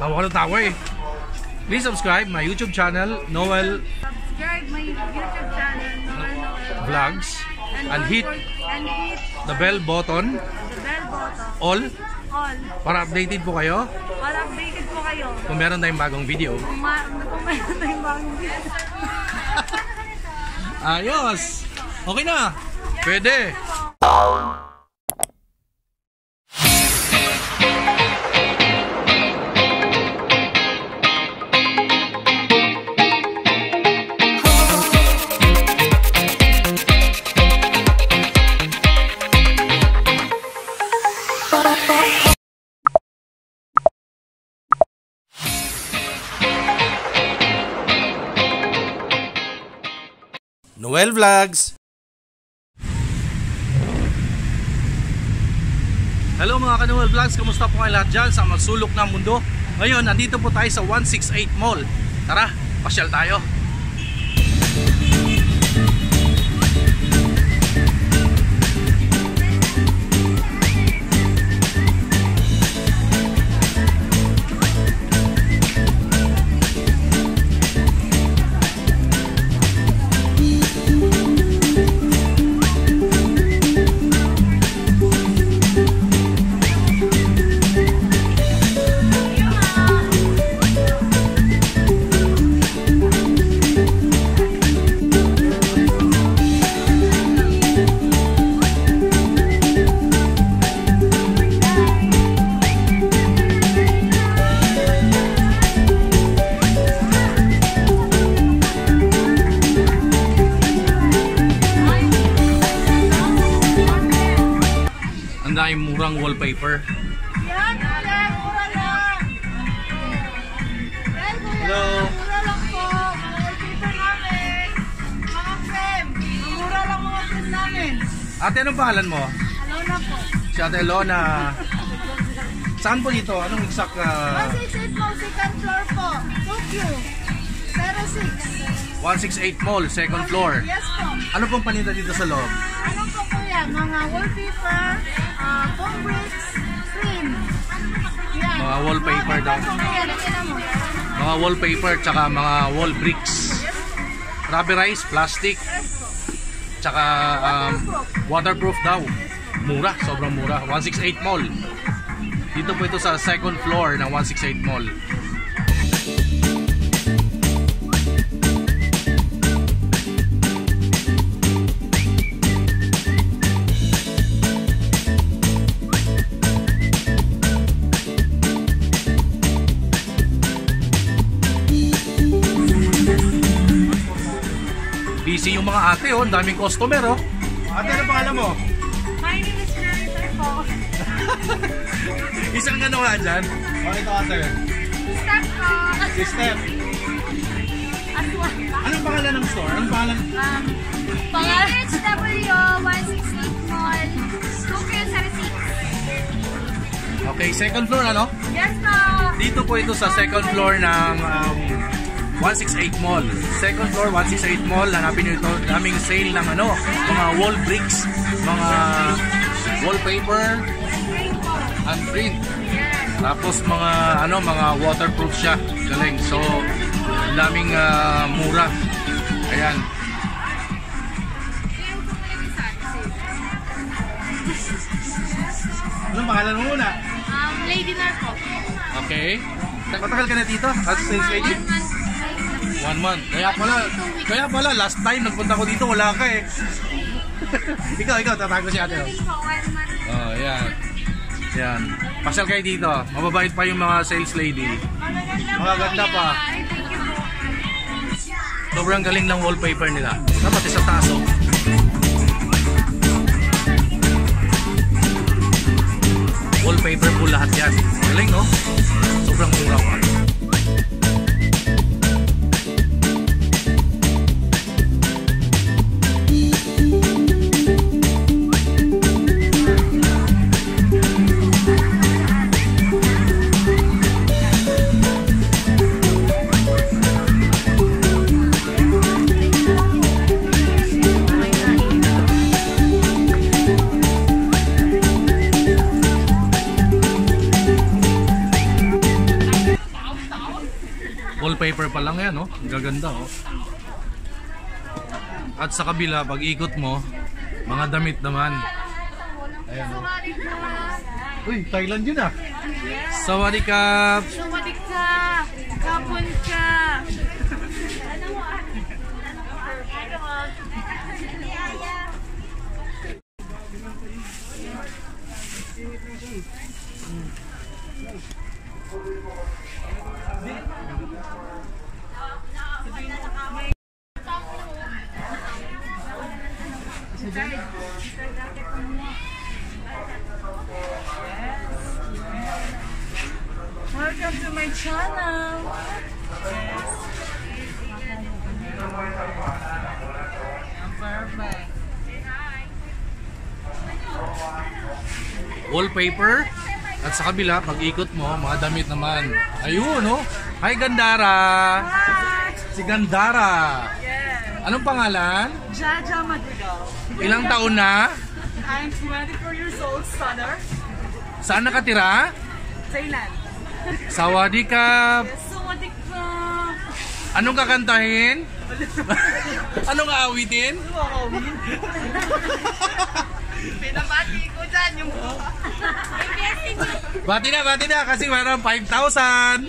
I want it that way. Please subscribe my YouTube channel, KnowWell Vlogs, and hit the bell button. All. Para updated po kayo. Kung meron tayong bagong video. Ayos. Okay na. Pwede. Noel Vlogs. Hello mga ka-Noel Vlogs, kumusta po kayo lahat dyan sa magsulok ng mundo? Ngayon, nandito po tayo sa 168 Mall. Tara, pasyal tayo. Murang wallpaper. Hello. Ate, anong pangalan mo? Alona po. Si Ate Alona. Saan po dito? Anong exact? 168 Mall, second floor po. 2Q 06. 168 Mall, second floor. Yes po. Ano pong paninda dito sa loob? Ano po kuya? Mga wallpaper, foam bricks, cream. Yan. Mga wallpaper daw. Mga wallpaper tsaka mga wall bricks. Rubberized, plastic. Tsaka waterproof daw. Mura, sobrang mura. 168 Mall. Dito po ito sa second floor ng 168 Mall. Busy yung mga ate, oh. Ang daming customer, oh. Ate, ano pangalan mo? My name is Jennifer po. Isang ano nga dyan? Oh, ito ate. Steph po. Si Steph. Anong pangalan ng store? Anong pangalan? PHW 168 Mall. 2Q 06. Okay, second floor, ano? Yes po. Dito po ito sa second floor ng 168 Mall. Second floor, 168 Mall. Hanapin nyo ito. Daming sale ng ano, mga wall bricks, mga wallpaper, and print. Tapos mga ano, mga waterproof siya. Galing. So, daming mura. Ayan. Anong pangalan mo muna? Lady Narco. Okay. Matagal ka na dito? At since lady? 1 month. Kaya pala last time nagpunta ko dito wala ka eh. ikaw tatago si ate. Oh, yan. Yan. Pasyal kayo dito. Mababait pa yung mga sales lady. Magaganda pa. Sobrang galing ng wallpaper nila. Dapat sa taso. Wallpaper po lahat yan. Galing no? Sobrang mura pa. wallpaper pa lang yan, oh. Gaganda, oh. At sa kabila, pag ikot mo, mga damit naman. Ayan, oh. Uy, Thailand yun, ah. Sawadikap! Sawadikap! Kapon ka! Welcome to my channel. I'm perfect. Wallpaper. At sa kabila, pag-ikot mo, mga damit naman. Ayun, no? Hi, Gandara! Hi! Si Gandara! Yes. Anong pangalan? Jaja Madrigal. Ilang taon na? I'm 24 years old, father. Saan nakatira? Thailand. Sawadikap! Yes, sawadikap! Anong kakantahin? Anong aawitin? Aawin. Pinabati ko dyan yung buka. Bati na kasi meron 5,000.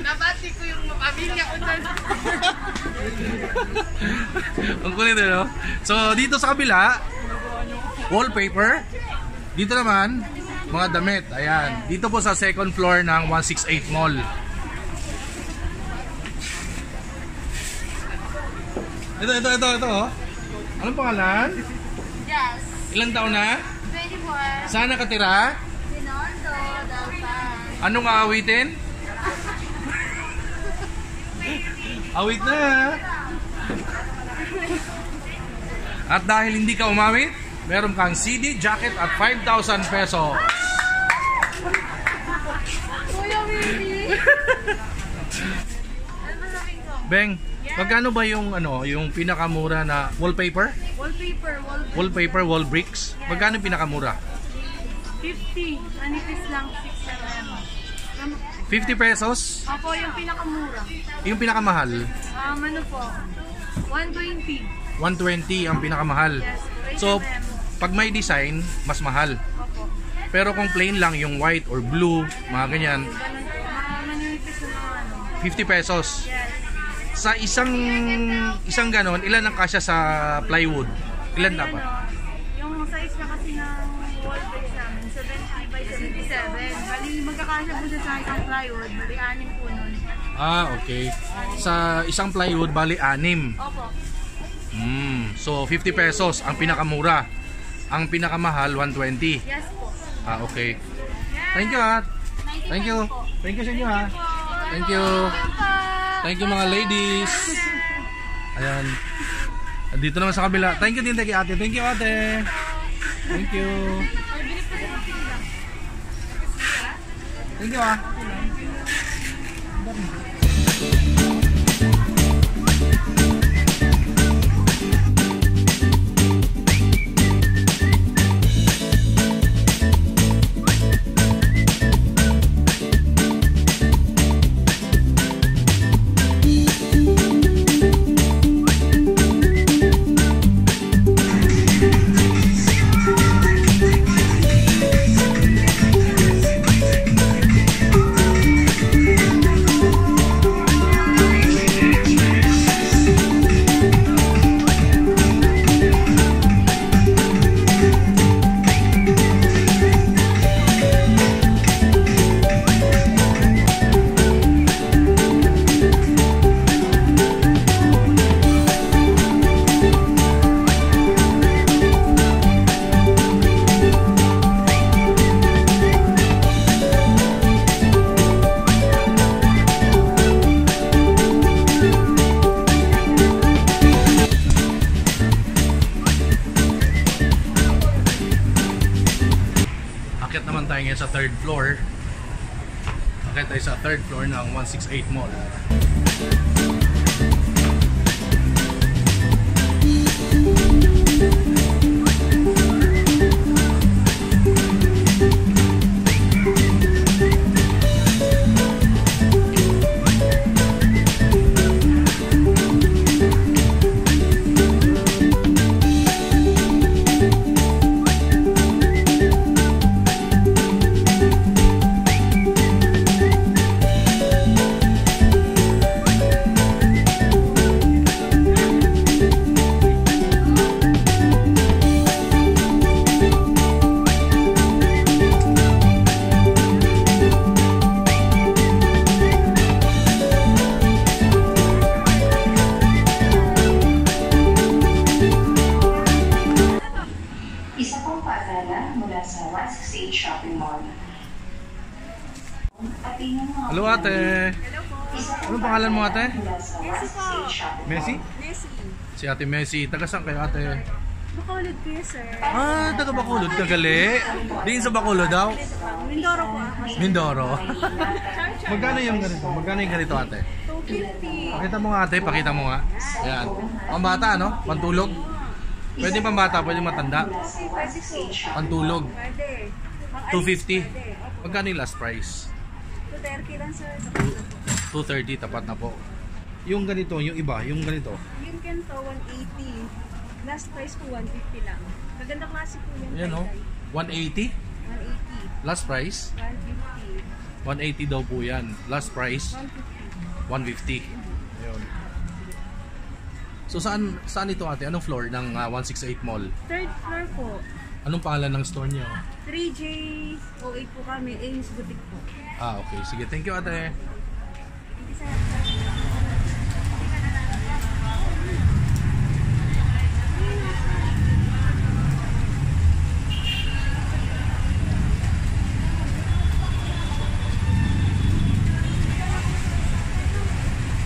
Pinabati ko yung pamilya ko dyan. Ang kulit eh, no? So dito sa kabila, wallpaper. Dito naman, mga damit. Ayan. Dito po sa second floor ng 168 Mall. Ito, oh. Anong pangalan? Yes. Ilang taon na? 24. Saan nakatira? Tondo, Dalpan. Anong aawitin? Awit na. At dahil hindi ka umawit, meron kang CD, jacket at 5,000 pesos. Kuya Willie. Beng, magkano ba yung ano, yung pinakamura na wallpaper? Wallpaper, wall bricks. Magkano pinakamura? 50. Anipis lang, 6 50 pesos? Ako, yung pinakamura. Yung pinakamahal? Ano po? 120. 120 ang pinakamahal. Yes, so, pag may design, mas mahal. Opo. Pero kung plain lang, yung white or blue, mga ganyan. Manipis lang ano. 50 pesos? Yes. Sa isang ganon, ilan ang kasya sa plywood? Ilan dapat? Yung size na kasi ng wallpaper namin, 70 by 77. Bali, magkakasya po sa isang plywood, bali 6 po nun. Ah, okay. Sa isang plywood, bali 6. Opo. So, 50 pesos ang pinakamura. Ang pinakamahal, 120. Yes po. Ah, okay. Thank you, ha. Thank you. Thank you sa inyo, ha. Thank you. Thank you, mga ladies. Ayan. Dito naman sa kabila. Thank you din kay ate. Thank you, ate. Thank you. Thank you, ah. Sa third floor. Akit tayo sa third floor ng 168 Mall. Hello ate. Hello po. Anong pangalan mo ate? Messi po. Messi? Messi. Si ate Messi. Taga saan kayo ate? Bacolod po sir. Ah, taga Bacolod. Kagali. Diin sa Bacolod daw? Mindoro po. Mindoro. Magkano yung ganito? Magkano yung ganito ate? 250. Pakita mo nga ate. Pakita mo nga. Ayan. Pambata ano? Pantulog? Pwede pambata? Pwede matanda? Pantulog? Pwede. 250. Magkano yung last price? 230 lang sir. 230 tapat na po. Yung ganito, yung iba, yung ganito. Yung ganito 180. Last price po 150 lang. Maganda klase po yan. Ayan oh. 180? 180. Last price? 150. 180 daw po yan. Last price? 150. Ayun. So saan ito ate? Anong floor ng 168 Mall? Third floor po. Anong pangalan ng store niyo? 3J's, OA po kami, Aims Boutique po. Ah, okay. Sige, thank you ate.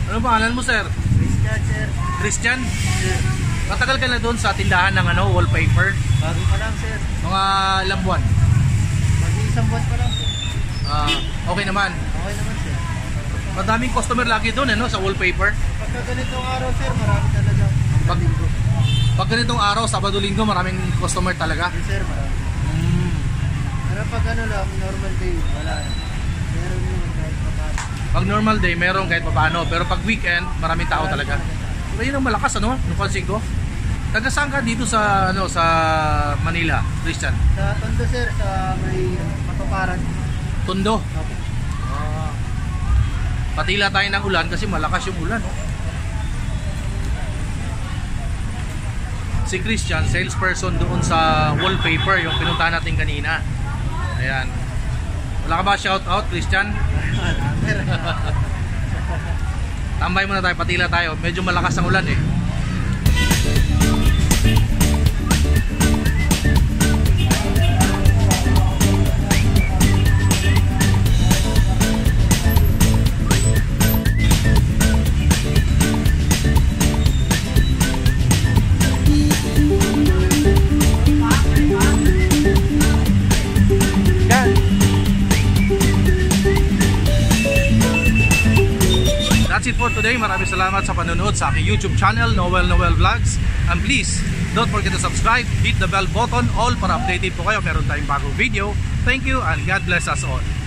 Anong pangalan mo, sir? Christian, sir. Christian? Sir. Matagal ka na doon sa tindahan ng ano, wallpaper? Bago pa lang sir. Mga ilang buwan? Mag-iisang buwan pa lang sir. Okay naman? Okay naman sir. Madaming customer lagi doon ano, sa wallpaper? Pagka ganitong araw sir, marami talaga. Pag ganitong araw, Sabado Linggo, maraming customer talaga? Yes sir, marami. Pero pag ano lang, normal day, wala. Meron yung kahit papaano. Pag normal day, meron kahit papaano. Pero pag weekend, maraming tao talaga. Ayun ang malakas ano, nung pansin ko. Taga saan ka dito sa ano sa Manila, Christian? Sa Tondo sir, sa may Matuparan. Tondo? Okay. Patila tayo ng ulan kasi malakas yung ulan. Si Christian, salesperson doon sa wallpaper, yung pinuntahan natin kanina. Ayan. Wala ka ba shout out, Christian? Tambay muna tayo, patila tayo. Medyo malakas ang ulan eh. For today, maraming salamat sa panonood sa aking YouTube channel, KnowWell Noel Vlogs. And please, don't forget to subscribe, hit the bell button, all para updated po kayo meron tayong bagong video. Thank you and God bless us all.